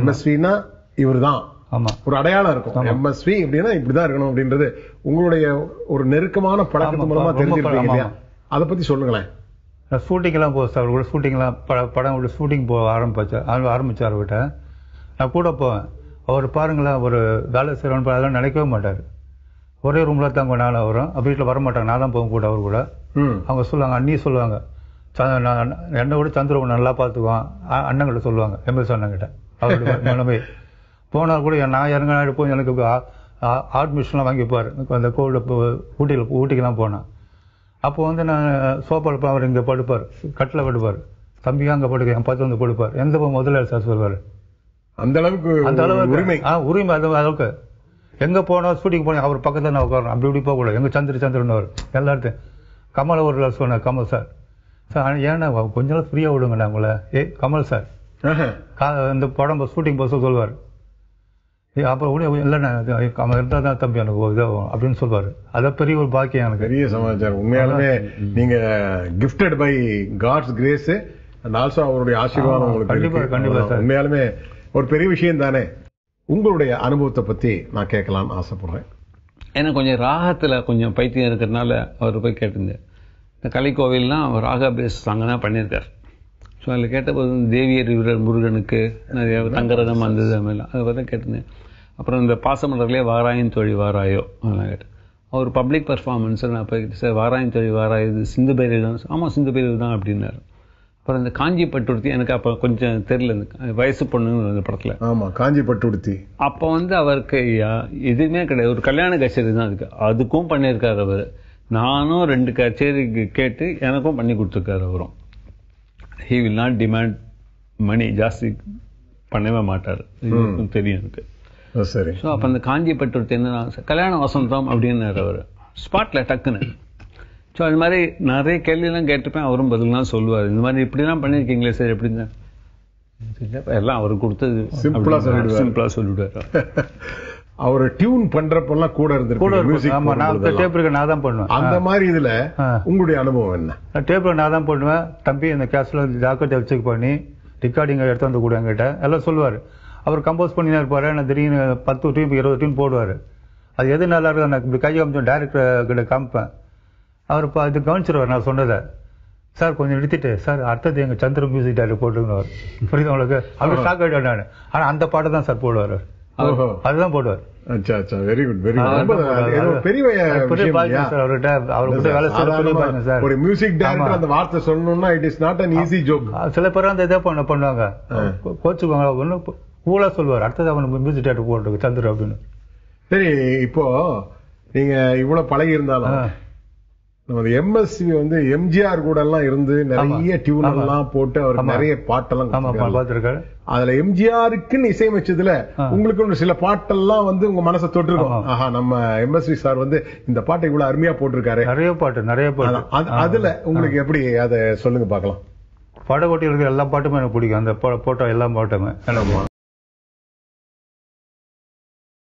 எம்எஸ்வினா இவர் தான், ஒரு அடையாளம் இருக்கும். எம்எஸ்வி அப்படின்னா இப்படிதான் இருக்கணும் அப்படின்றது உங்களுடைய ஒரு நெருக்கமான பழக்கத்து மூலமா தெரிஞ்சிருக்கீங்க இல்லையா? அதை பத்தி சொல்லுங்களேன். ஷூட்டிங்கெல்லாம் போச்சு அவர் கூட, ஷூட்டிங்லாம் படம் கூட ஷூட்டிங் போக ஆரம்பிச்சு அவர்கிட்ட நான் கூட போவேன். அவர் பாருங்களேன் ஒரு வேலை செய்கிறவன் அதெல்லாம் நினைக்கவே மாட்டார். ஒரே ரூமில் தான் கொஞ்சம் நாளாக வரும், அப்படி வீட்டில் வரமாட்டாங்க. நான் தான் போகும் கூட அவர் கூட. அவங்க சொல்லுவாங்க, அண்ணியும் சொல்லுவாங்க, நான் என்னை விட சந்திரபன் நல்லா பார்த்துக்குவான் அண்ணங்கிட்ட சொல்லுவாங்க. எம்எஸ் அண்ணங்கிட்ட அவருடைய நிலைமை போனால் கூட நான் இறங்கினாடி போய் எனக்கு ஆர்ட் மிஷின்லாம் வாங்கிப்பார். அந்த கோவிட ஊட்டிக்கெலாம் போனேன். அப்போ வந்து நான் சோப்பால் அவர் இங்கே படுப்பார், கட்டில் படுப்பார், தம்பியாக அங்கே படுக்க என் பார்த்து வந்து படுப்பார். எந்த முதலாளி சார் சொல்வார், அந்த அளவுக்கு உரிமை உரிமை அந்த அளவுக்கு. எங்கே போனோம் ஷூட்டிங் போனேன் அவர் பக்கத்தில் நான் உட்காரணும், அப்படி இப்படி போகக்கூடாது. எங்கள் சந்திரன் அவர் எல்லாத்தையும் கமல் ஒரு சொன்னார், கமல் சார் சார் ஏன்னா கொஞ்ச நாள் ஃப்ரீயாக விடுங்கண்ணா உங்களை. ஏ கமல் சார் இந்த படம் ஷூட்டிங் பஸ்ஸும் சொல்வார். ஏ அப்புறம் கூட இல்லைண்ணா அவன் இருந்தால் தான் தம்பி எனக்கு இதாகும் அப்படின்னு சொல்வார். அதை பெரிய ஒரு பாக்கியம் எனக்கு. பெரிய சமாச்சாரம் உண்மையாலுமே. நீங்கள் gifted by God's grace and also அவருடைய ஆசீர்வாதம் உங்களுக்கு. கண்டிப்பாக கண்டிப்பாக சார் உண்மையாலுமே ஒரு பெரிய விஷயம் தானே. உங்களுடைய அனுபவத்தை பற்றி நான் கேட்கலான்னு ஆசைப்படுறேன். ஏன்னா கொஞ்சம் ராகத்தில் கொஞ்சம் பைத்தியம் இருக்கிறதுனால அவர் போய் கேட்டிருந்தேன். இந்த கலைக்கோவில்லாம் ராகா பேஸ் சாங்கனா பண்ணியிருக்கார். ஸோ அதில் கேட்டபோது தேவியர் வீரர் முருகனுக்கு நிறைய தங்கரதம் வந்தது, அதெல்லாம் அதை பார்த்தா கேட்டிருந்தேன். அப்புறம் இந்த பாசமலர்களே வாராயின் தொழி வாராயோ அதெல்லாம் கேட்டேன். அவர் பப்ளிக் பர்ஃபார்மன்ஸை நான் போய்கிட்டு சார் வாராயின் தொழி வாராயோ இது சிந்து பைரவி தான். ஆமாம் சிந்து பைரவி தான் அப்படின்னாரு. அப்புறம் இந்த காஞ்சி பட்டுடுத்தி எனக்கு அப்போ கொஞ்சம் தெரியல, இந்த வயசு பொண்ணுன்னு அந்த படத்தில். ஆமாம் காஞ்சி பட்டுடுத்தி. அப்போ வந்து அவருக்கு எதுவுமே கிடையாது, ஒரு கல்யாண கச்சேரி தான் இருக்கு, அதுக்கும் பண்ணியிருக்காரு அவர். நானும் ரெண்டு கச்சேரிக்கு கேட்டு எனக்கும் பண்ணி கொடுத்துருக்காரு அவரும். He will not demand money, ஜாஸ்தி பண்ணவே மாட்டார், தெரியும் எனக்கு. சரி. ஸோ அப்போ அந்த காஞ்சி பட்டுடுத்தி என்ன கல்யாண வசந்தம் அப்படின்னாரு அவர் ஸ்பாட்டில் டக்குன்னு. ஸோ அது மாதிரி நிறைய கேள்வியெல்லாம் கேட்டுப்பேன், அவரும் பதிலாம் சொல்லுவார். இந்த மாதிரி இப்படிலாம் பண்ணியிருக்கீங்களே சார் எப்படின்னு எல்லாம் அவர் கொடுத்தது சிம்பிளாக சொல்லிவிடுவார். அவர் டியூன் பண்றப்பெல்லாம் கூட இருந்துருக்கு. ஆமா நான் டேப்ருக்கு நான் தான் பண்ணுவேன். அந்த மாதிரி இதுல உங்களுடைய அனுபவம் என்ன? டேப்ருக்கு நான் தான் பண்ணுவேன். தம்பி இந்த கேஸ்ல ஜாக்கெட்டை செக் பண்ணி ரெக்கார்டிங் எடுத்து வந்து கூட என்கிட்ட எல்லாம் சொல்லுவார். அவர் கம்போஸ் பண்ணி தான் இருப்பாரு. நான் திடீர்னு 10 டியூன் 20 டியூன் போடுவார். அது எது நல்லா இருக்கு நான் இப்படி கை காமிச்சோம் டைரக்டர் கிட்ட காமிப்பேன். அவர் இப்போ அது கவனிச்சிருவார். நான் சொன்னதை சார் கொஞ்சம் நிறுத்திட்டு சார் அடுத்தது எங்கள் சந்திர மியூசிக் டைரக்டர் போட்டுருவார். புரியுது உங்களுக்கு. அவர் ஷாக் ஆகிடுவார் நான். ஆனால் அந்த பாட்டை தான் சார் போடுவார், அதுதான் போடுவார். Very good very good. பெரிய பாருங்க சார் அவர்கிட்ட. அவர்கிட்ட வேலை பாருங்க சார். ஒரு மியூசிக் டைரக்டர் அந்த வார்த்தை சொல்லணும்னா it is not an easy joke. சில பேர் அந்த இதை பண்ணுவாங்க, கோச்சுக்குவாங்க. ஒன்றும் கூலாக சொல்லுவார் அடுத்தது அவனுக்கு மியூசிக் டைரக்டர் போட்டுருக்கு சந்திர அப்படின்னு. சரி இப்போ நீங்க இவ்வளோ பழகி இருந்தாலும் நமது எம்எஸ்வி வந்து எம்ஜிஆர் கூட எல்லாம் இருந்து நிறைய டியூன் எல்லாம் போட்டு அவர் நிறைய பாட்டெல்லாம் பார்த்திருக்காரு. அதுல எம்ஜிஆருக்குன்னு இசையமைச்சதுல உங்களுக்கு சில பாட்டெல்லாம் வந்து உங்க மனசை தொட்டிருக்கோம். ஆஹா நம்ம எம்எஸ்வி சார் வந்து இந்த பாட்டை இவ்வளவு அருமையா போட்டிருக்காரு. நிறைய பாட்டு அதுல உங்களுக்கு எப்படி அதை சொல்லுங்க பாக்கலாம். பட போட்டிகளுக்கு எல்லா பாட்டுமே எனக்கு பிடிக்கும். அந்த போட்டோ எல்லா பாட்டுமே